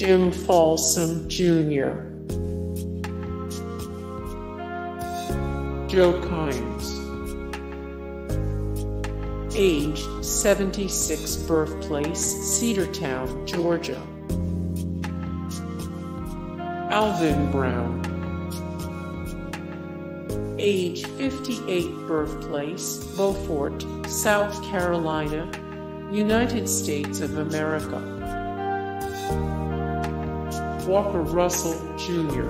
Jim Folsom Jr., Joe Kines, age 76, birthplace Cedartown, Georgia. Alvin Brown, age 58, birthplace Beaufort, South Carolina, United States of America. Walker Russell Jr.,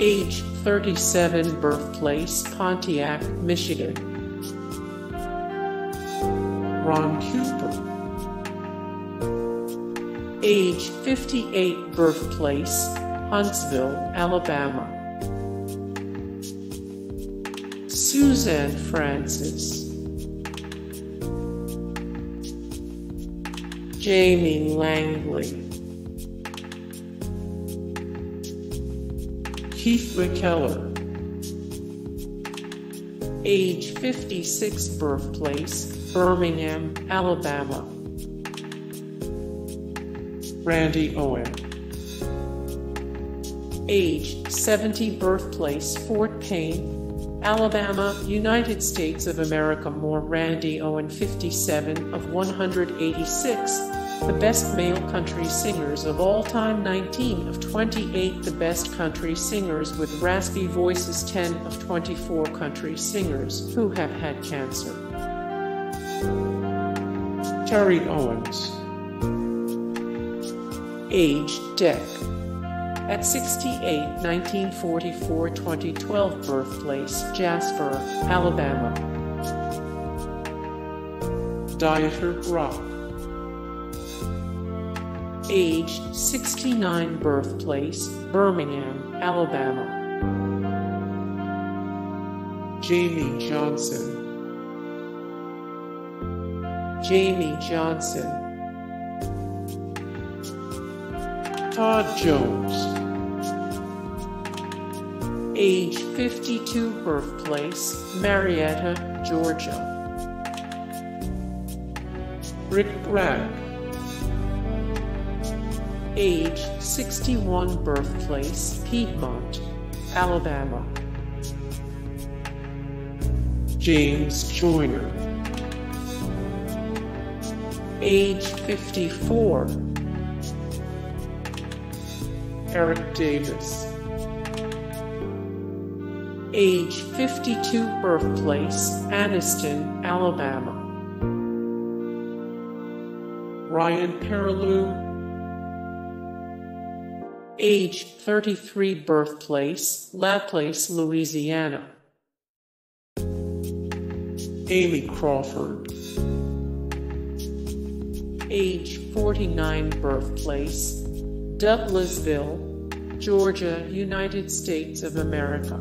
age 37, birthplace Pontiac, Michigan. Ron Cooper, age 58, birthplace Huntsville, Alabama. Suzanne Francis, Jamie Langley, Keith McKellar, age 56, birthplace Birmingham, Alabama. Randy Owen, age 70, birthplace Fort Payne, Alabama, United States of America. More Randy Owen, 57 of 186, the best male country singers of all time, 19 of 28, the best country singers with raspy voices, 10 of 24 country singers who have had cancer. Taryn Owens, age Dec. At 68, 1944, 2012, birthplace Jasper, Alabama. Dieter Rock, age 69, birthplace Birmingham, Alabama. Jamey Johnson, Todd Jones, age 52, birthplace Marietta, Georgia. Rick Bragg, age 61, birthplace Piedmont, Alabama. James Joyner, age 54, Eric Davis, age 52, birthplace Anniston, Alabama. Ryan Perrilloux, age 33, birthplace Laplace, Louisiana. Amy Crawford, age 49, birthplace Douglasville, Georgia, United States of America.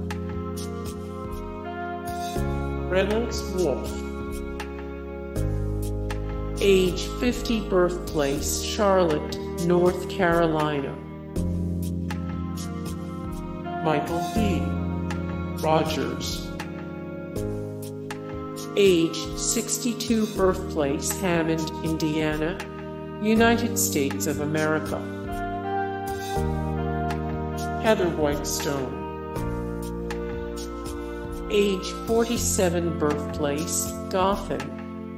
Reynolds Wolf, age 50, birthplace Charlotte, North Carolina. Michael D. Rogers, age 62, birthplace Hammond, Indiana, United States of America. Heather Whitestone, age 47, birthplace Dothan,